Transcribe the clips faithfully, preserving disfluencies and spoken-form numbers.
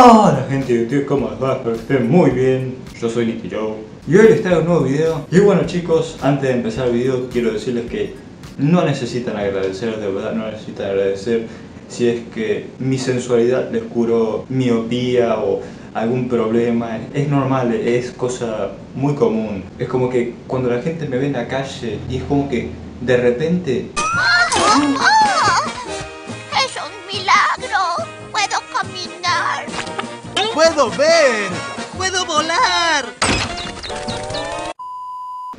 Hola gente de YouTube, ¿cómo les va? Espero que estén muy bien. Yo soy Nicky Joe y hoy les traigo un nuevo video. Y bueno chicos, antes de empezar el video quiero decirles que no necesitan agradecer, de verdad no necesitan agradecer si es que mi sensualidad les curó miopía o algún problema. Es normal, es cosa muy común. Es como que cuando la gente me ve en la calle y es como que de repente... ¡Puedo ver! ¡Puedo volar!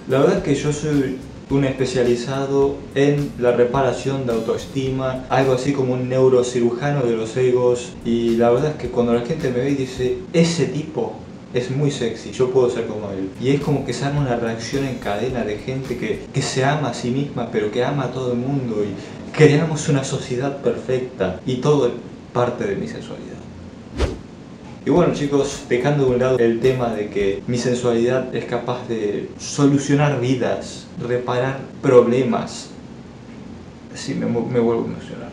La verdad es que yo soy un especializado en la reparación de autoestima, algo así como un neurocirujano de los egos. Y la verdad es que cuando la gente me ve y dice, ese tipo es muy sexy, yo puedo ser como él. Y es como que se arma una reacción en cadena de gente que, que se ama a sí misma, pero que ama a todo el mundo. Y creamos una sociedad perfecta. Y todo es parte de mi sexualidad. Y bueno chicos, dejando de un lado el tema de que mi sensualidad es capaz de solucionar vidas, reparar problemas. Sí, me, me vuelvo a emocionar.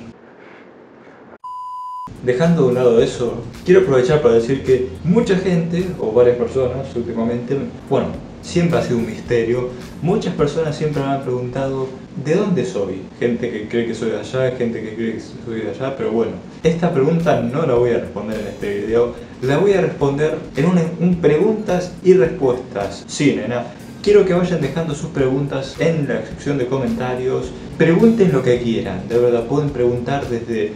Dejando de un lado eso, quiero aprovechar para decir que mucha gente, o varias personas últimamente, bueno, siempre ha sido un misterio. Muchas personas siempre me han preguntado ¿de dónde soy? Gente que cree que soy de allá, gente que cree que soy de allá, pero bueno, esta pregunta no la voy a responder en este video. La voy a responder en un, un preguntas y respuestas. Sí, nena, quiero que vayan dejando sus preguntas en la sección de comentarios. Pregunten lo que quieran, de verdad, pueden preguntar desde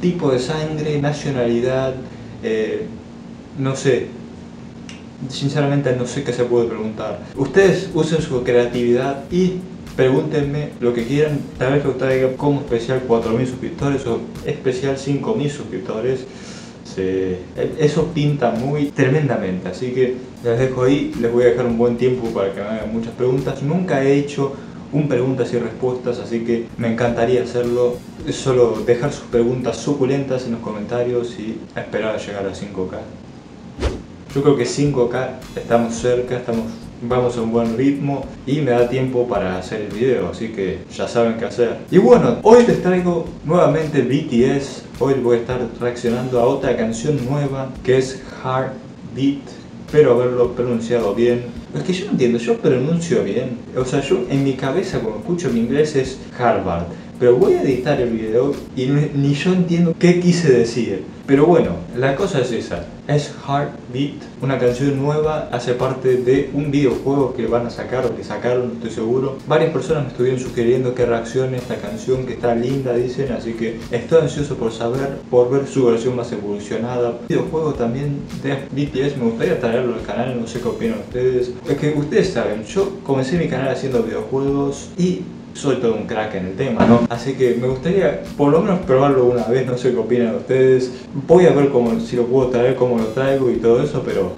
tipo de sangre, nacionalidad, eh, no sé. Sinceramente no sé qué se puede preguntar. Ustedes usen su creatividad y pregúntenme lo que quieran. Tal vez lo traiga como especial cuatro mil suscriptores o especial cinco mil suscriptores. Sí. Eso pinta muy tremendamente, así que les dejo ahí. Les voy a dejar un buen tiempo para que me hagan muchas preguntas. Nunca he hecho un preguntas y respuestas, así que me encantaría hacerlo. Solo dejar sus preguntas suculentas en los comentarios y esperar a llegar a cinco K. Yo creo que cinco K estamos cerca, estamos, vamos a un buen ritmo y me da tiempo para hacer el video, así que ya saben qué hacer. Y bueno, hoy les traigo nuevamente B T S, hoy voy a estar reaccionando a otra canción nueva que es Heartbeat, espero haberlo pronunciado bien. Es que yo no entiendo, yo pronuncio bien, o sea, yo en mi cabeza cuando escucho mi inglés es Harvard, pero voy a editar el video y ni yo entiendo qué quise decir. Pero bueno, la cosa es esa, es Heartbeat, una canción nueva, hace parte de un videojuego que van a sacar o que sacaron, no estoy seguro. Varias personas me estuvieron sugiriendo que reaccione a esta canción, que está linda dicen, así que estoy ansioso por saber, por ver su versión más evolucionada. El videojuego también de B T S me gustaría traerlo al canal, no sé qué opinan ustedes. Es que ustedes saben, yo comencé mi canal haciendo videojuegos y... soy todo un crack en el tema, ¿no? Así que me gustaría por lo menos probarlo una vez, no sé qué opinan ustedes. Voy a ver cómo, si lo puedo traer, cómo lo traigo y todo eso, pero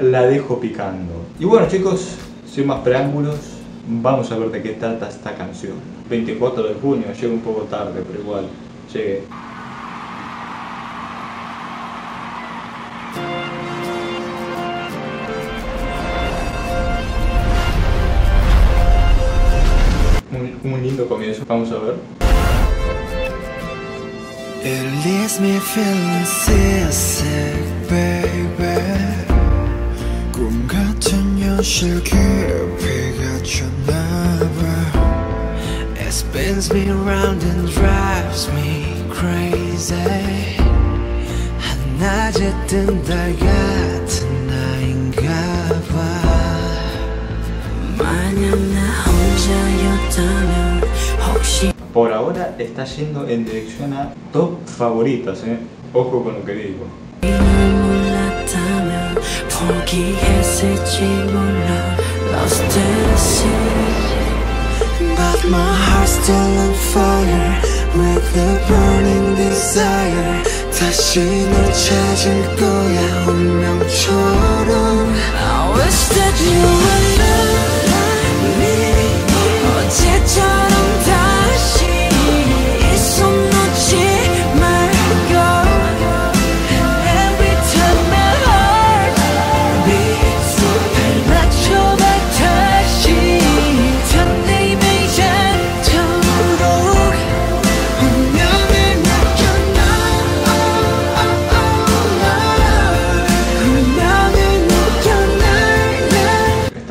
la dejo picando. Y bueno chicos, sin más preámbulos, vamos a ver de qué trata esta canción. veinticuatro de junio, llego un poco tarde, pero igual llegué. Un lindo comienzo, vamos a ver. It leaves me feeling seasick, baby. 꿈 같은 현실 깊이가쳤나 봐. It spins me round and drives me crazy. 한낮에 뜬 달 같은 나인가 봐. 마냥 나 혼자였다면. Por ahora está yendo en dirección a top favoritas, ¿eh? Ojo con lo que digo.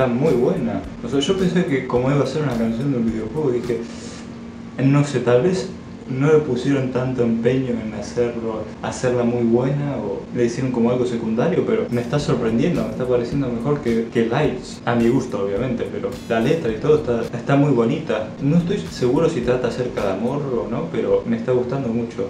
está muy buena. O sea, yo pensé que como iba a ser una canción de un videojuego, dije, no sé, tal vez no le pusieron tanto empeño en hacerlo, hacerla muy buena, o le hicieron como algo secundario, pero me está sorprendiendo, me está pareciendo mejor que, que Lights, a mi gusto obviamente, pero la letra y todo está, está muy bonita. No estoy seguro si trata acerca de amor o no, pero me está gustando mucho.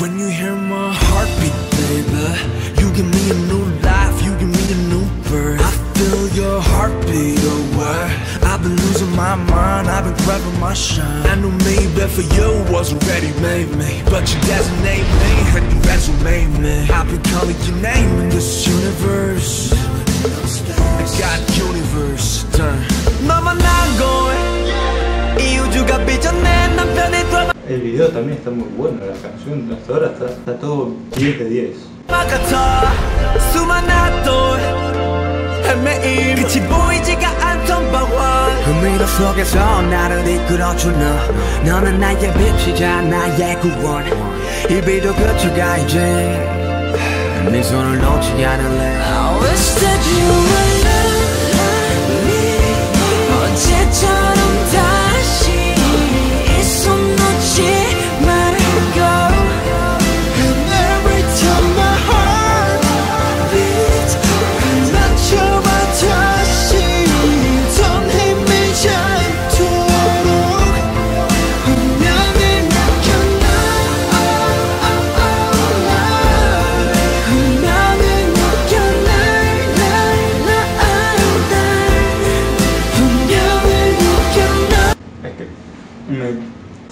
When you hear my heartbeat, baby, you give me a new life, you give me a new birth. I feel your heartbeat, aware. I've been losing my mind, I've been grabbing my shine. I knew maybe for you wasn't ready, maybe, but you designate me and you resume me. I've been calling your name in this universe. I got universe done. Mama, not going. You just got bitch on that, I'm feeling it. El video también está muy bueno, la canción hasta ahora está, está todo diez de diez.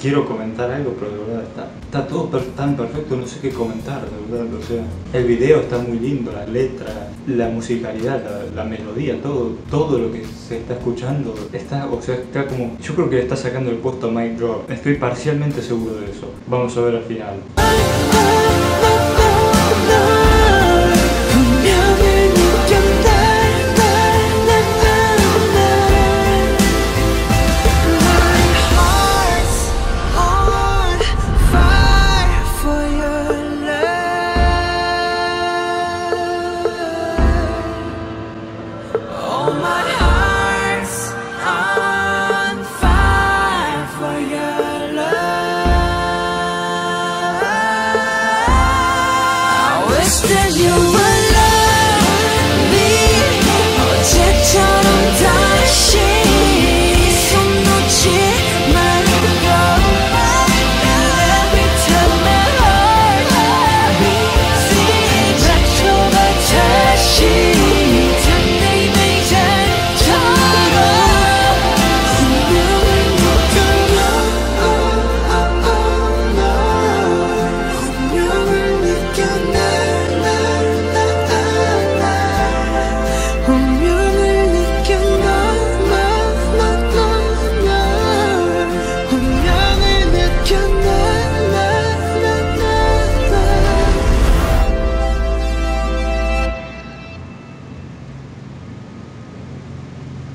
Quiero comentar algo, pero de verdad está, está todo per tan perfecto, no sé qué comentar, de verdad, o sea, el video está muy lindo, la letra, la musicalidad, la, la melodía, todo, todo lo que se está escuchando, está, o sea, está como, yo creo que le está sacando el puesto a Mic Drop, estoy parcialmente seguro de eso, vamos a ver al final.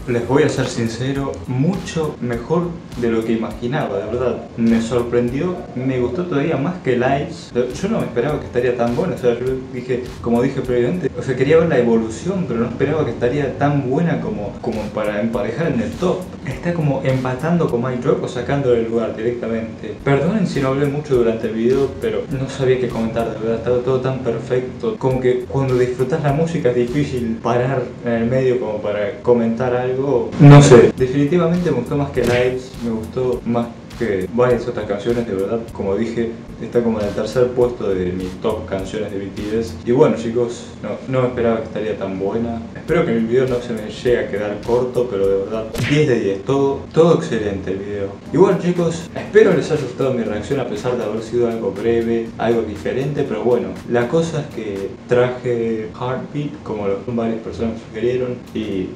Les voy a ser sincero, mucho mejor de lo que imaginaba, de verdad. Me sorprendió, me gustó todavía más que Lights. Yo no me esperaba que estaría tan buena, o sea, yo dije, como dije previamente, o sea, quería ver la evolución, pero no esperaba que estaría tan buena como, como para emparejar en el top. Está como empatando con Mic Drop o sacándole el lugar directamente. Perdonen si no hablé mucho durante el video, pero no sabía qué comentar, de verdad, estaba todo tan perfecto. Como que cuando disfrutas la música es difícil parar en el medio como para comentar algo. No sé, definitivamente me gustó más que Lights, me gustó más que varias otras canciones, de verdad, como dije, está como en el tercer puesto de mis top canciones de B T S. Y bueno chicos, no, no me esperaba que estaría tan buena, espero que mi video no se me llegue a quedar corto, pero de verdad, diez de diez, todo, todo excelente el video. Y bueno chicos, espero les haya gustado mi reacción a pesar de haber sido algo breve, algo diferente, pero bueno, la cosa es que traje Heartbeat como lo, varias personas sugirieron y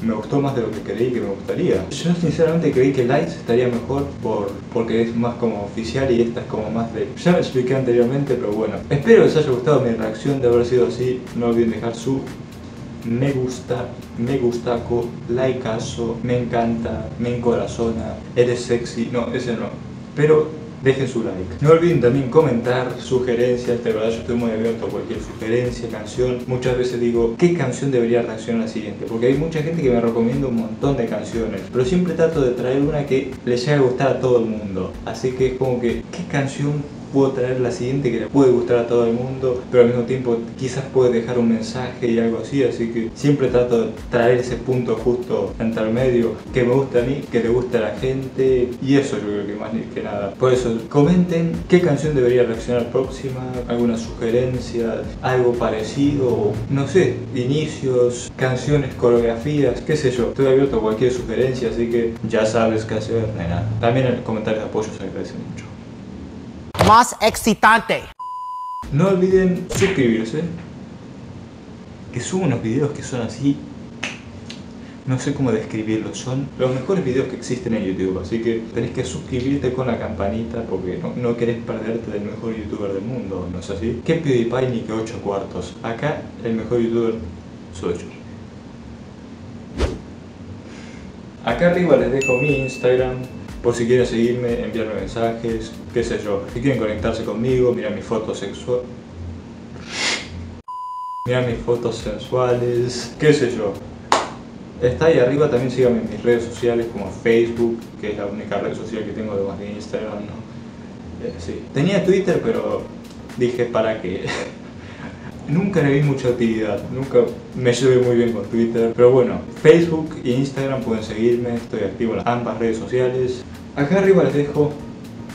me gustó más de lo que creí que me gustaría. Yo sinceramente creí que Lights estaría mejor por, porque es más como oficial y esta es como más de... Ya me expliqué anteriormente, pero bueno. Espero que les haya gustado mi reacción, de haber sido así. No olviden dejar su me gusta, me gustaco, likeazo, me encanta, me encorazona, eres sexy. No, ese no. Pero dejen su like. No olviden también comentar sugerencias, de verdad yo estoy muy abierto a cualquier sugerencia, canción. Muchas veces digo, ¿qué canción debería reaccionar la siguiente? Porque hay mucha gente que me recomienda un montón de canciones, pero siempre trato de traer una que les llegue a gustar a todo el mundo. Así que es como que, ¿qué canción puedo traer la siguiente que le puede gustar a todo el mundo, pero al mismo tiempo quizás puede dejar un mensaje y algo así? Así que siempre trato de traer ese punto justo entre el medio, que me gusta a mí, que le gusta a la gente, y eso yo creo que más que nada. Por eso comenten qué canción debería reaccionar próxima, alguna sugerencia, algo parecido, no sé, inicios, canciones, coreografías, qué sé yo. Estoy abierto a cualquier sugerencia, así que ya sabes qué hacer, nena. También en los comentarios de apoyo se agradece mucho. Más excitante. No olviden suscribirse, que subo unos videos que son así, no sé cómo describirlos, son los mejores videos que existen en YouTube, así que tenés que suscribirte con la campanita porque no, no querés perderte del mejor youtuber del mundo, no es así, que PewDiePie ni que ocho cuartos, acá el mejor youtuber soy yo. Acá arriba les dejo mi Instagram, por si quieren seguirme, enviarme mensajes, qué sé yo. Si quieren conectarse conmigo, mirar mis fotos sexuales, mirar mis fotos sensuales, qué sé yo. Está ahí arriba, también síganme en mis redes sociales como Facebook, que es la única red social que tengo además de Instagram, ¿no? Eh, sí. Tenía Twitter, pero dije, ¿para qué? Nunca le vi mucha actividad, nunca me llevé muy bien con Twitter, pero bueno, Facebook e Instagram pueden seguirme, estoy activo en ambas redes sociales. Acá arriba les dejo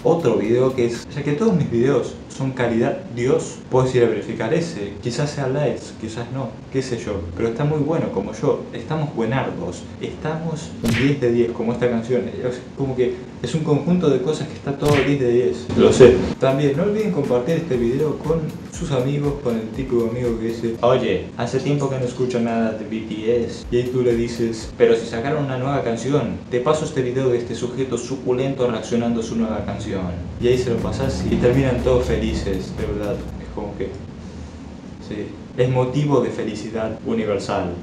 otro video que es, ya que todos mis videos son calidad Dios, puedes ir a verificar ese, quizás sea Lights, quizás no, qué sé yo, pero está muy bueno como yo, estamos buenardos, estamos diez de diez como esta canción, es como que es un conjunto de cosas que está todo diez de diez, lo sé. También no olviden compartir este video con sus amigos, con el típico amigo que dice, oye, hace tiempo que no escucho nada de B T S, y ahí tú le dices, pero si sacaron una nueva canción, te paso este video de este sujeto suculento reaccionando a su nueva canción, y ahí se lo pasas y terminan todos felices, de verdad, es como que, sí, es motivo de felicidad universal.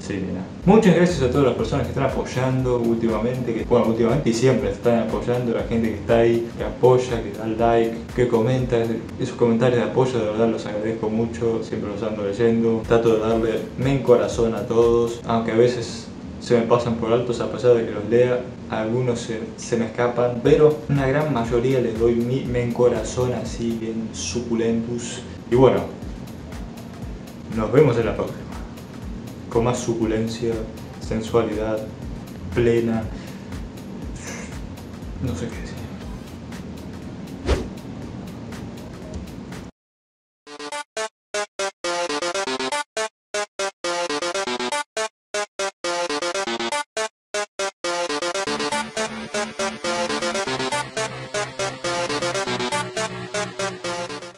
Sí, mira. Muchas gracias a todas las personas que están apoyando últimamente, que bueno, últimamente y siempre están apoyando, la gente que está ahí, que apoya, que da like, que comenta, esos comentarios de apoyo de verdad los agradezco mucho, siempre los ando leyendo, trato de darle me encorazón a todos, aunque a veces se me pasan por altos a pesar de que los lea, algunos se, se me escapan, pero una gran mayoría les doy mi me encorazón así bien suculentus, y bueno, nos vemos en la próxima. Con más suculencia, sensualidad, plena, no sé qué decir.